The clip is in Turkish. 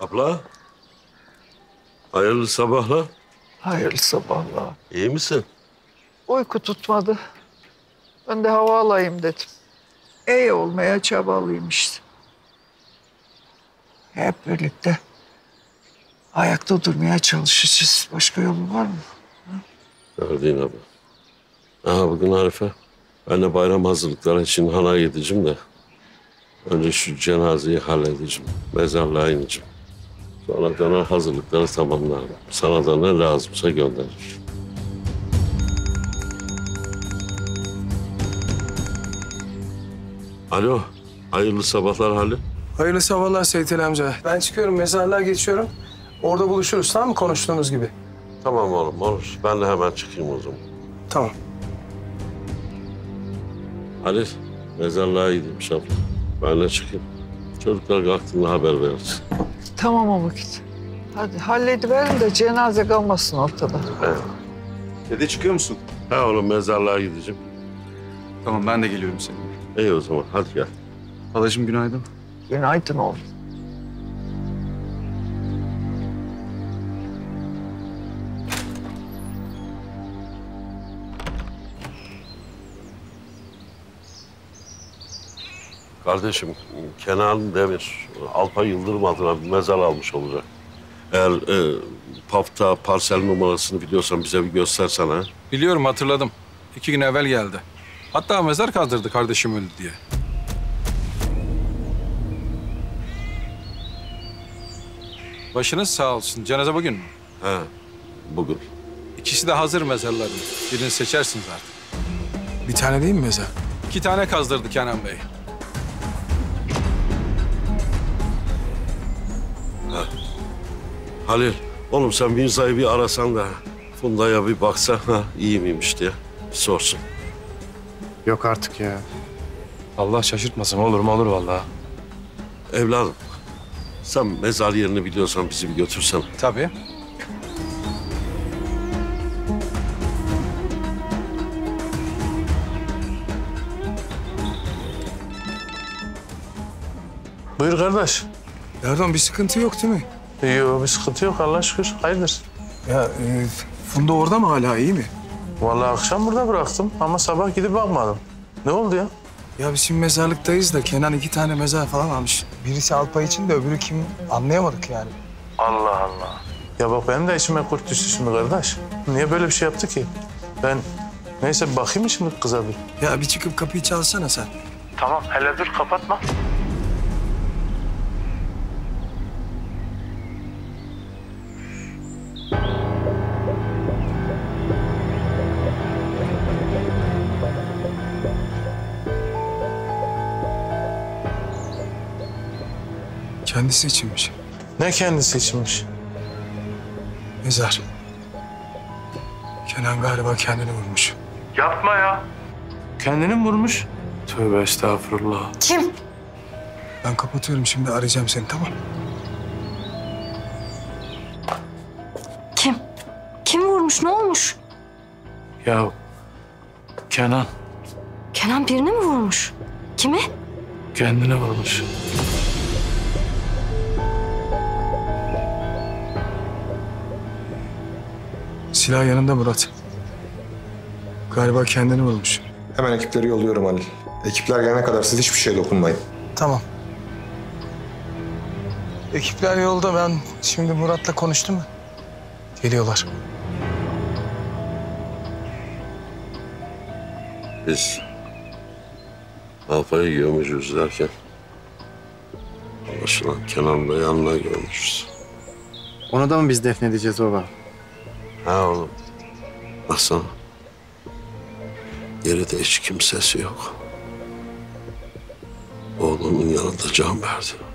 Abla. Hayırlı sabahlar. Hayırlı sabahlar. İyi misin? Uyku tutmadı. Ben de hava alayım dedim. İyi olmaya çabalıyım işte. Hep birlikte ayakta durmaya çalışacağız. Başka yolu var mı? Verdiğin abi. Aha bugün Arife. Ben de bayram hazırlıkları için hanaya gideceğim de. Önce şu cenazeyi halledeceğim. Mezarlığa ineceğim. Sonra döner hazırlıkları tamamlarım. Sana da ne lazımsa gönderirim. Alo, hayırlı sabahlar Halil. Hayırlı sabahlar Seyit amca. Ben çıkıyorum, mezarlığa geçiyorum. Orada buluşuruz, tamam mı? Konuştuğumuz gibi. Tamam oğlum, olur. Ben de hemen çıkayım o zaman. Tamam. Halil, mezarlığa gideyim şapla. Ben de çıkayım. Çocuklar kalktığında haber veririz. Tamam o vakit. Hadi hallediverin de cenaze kalmasın ortada. Evet. Dede çıkıyor musun? Ha oğlum, mezarlığa gideceğim. Tamam, ben de geliyorum seninle. İyi o zaman, hadi gel. Halacığım günaydın. Günaydın oğlum. Kardeşim, Kenan Demir, Alpay Yıldırım adına bir mezar almış olacak. Eğer PAF'ta parsel numarasını biliyorsan bize bir göstersen ha. Biliyorum, hatırladım. 2 gün evvel geldi. Hatta mezar kazdırdı kardeşim öldü diye. Başınız sağ olsun. Cenaze bugün mü? He, bugün. İkisi de hazır mezarların. Birini seçersiniz artık. Bir tane değil mi mezar? 2 tane kazdırdı Kenan Bey. Ha. Halil, oğlum sen Mirza'yı bir arasan da Funda'ya bir baksa ha, iyi miymiş diye sorsun. Yok artık ya. Allah şaşırtmasın. Olur mu olur vallahi. Evladım, sen mezar yerini biliyorsan bizi bir götürsen. Tabii. Buyur kardeş. Erdoğan bir sıkıntı yok değil mi? Yok bir sıkıntı yok Allah'a şükür. Hayırdır? Ya Funda orada mı hala iyi mi? Vallahi akşam burada bıraktım ama sabah gidip bakmadım. Ne oldu ya? Ya biz şimdi mezarlıktayız da Kenan 2 tane mezar falan almış. Birisi Alpay için de öbürü kim anlayamadık yani. Allah Allah. Ya bak benim de içime kurt düştü şimdi kardeş. Niye böyle bir şey yaptı ki? Ben neyse bakayım şimdi kıza bir. Ya bir çıkıp kapıyı çalsana sen. Tamam hele dur kapatma. Kendisi içinmiş. Ne kendisi içinmiş? Mezar. Kenan galiba kendini vurmuş. Yapma ya. Kendini mi vurmuş? Tövbe estağfurullah. Kim? Ben kapatıyorum şimdi arayacağım seni tamam mı? Kim? Kim vurmuş ne olmuş? Ya Kenan. Kenan birini mi vurmuş? Kimi? Kendine vurmuş. Silah yanında Murat. Galiba kendini vurmuş. Hemen ekipleri yolluyorum Halil. Ekipler gelene kadar siz hiçbir şeye dokunmayın. Tamam. Ekipler yolda ben şimdi Murat'la konuştum mu? Geliyorlar. Biz Alpay'ı görmüşüz derken anlaşılan Kenan'la yanına görmüşüz. Ona da mı biz defnedeceğiz baba? Ha oğlum, baksana. Geride hiç kimsesi yok. Oğlunun yanında can verdi.